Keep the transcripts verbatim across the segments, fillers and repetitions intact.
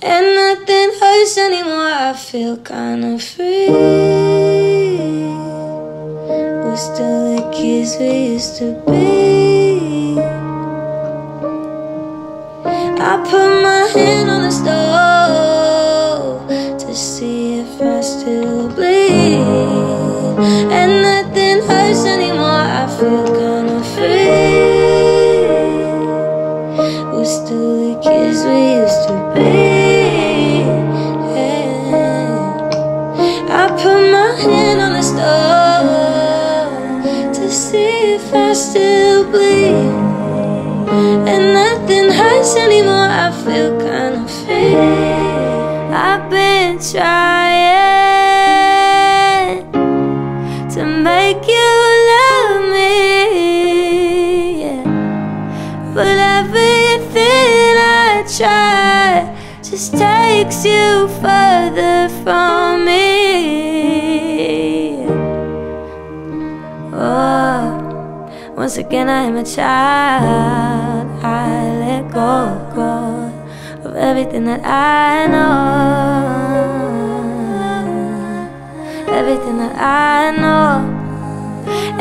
And nothing hurts anymore, I feel kinda free. We're still the kids we used to be. I put my hand on the stove to see if I still bleed. And nothing hurts anymore, I feel kinda free. We're still the kids we used to be. Hand on the stove to see if I still bleed, and nothing hurts anymore, I feel kind of free. I've been trying to make you love me, yeah. But everything I try just takes you further from me. Oh, once again I am a child. I let go, go of everything that I know, everything that I know.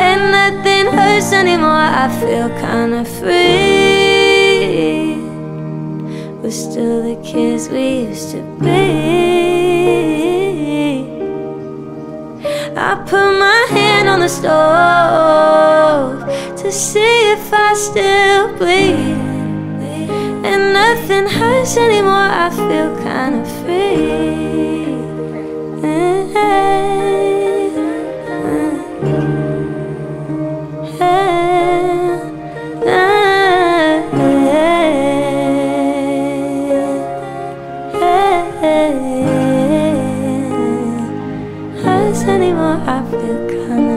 And nothing hurts anymore, I feel kinda free. We're still the kids we used to be. I put my hand on the stove to see if I still bleed, and nothing hurts anymore, I feel kind of free. Anymore, I feel kind of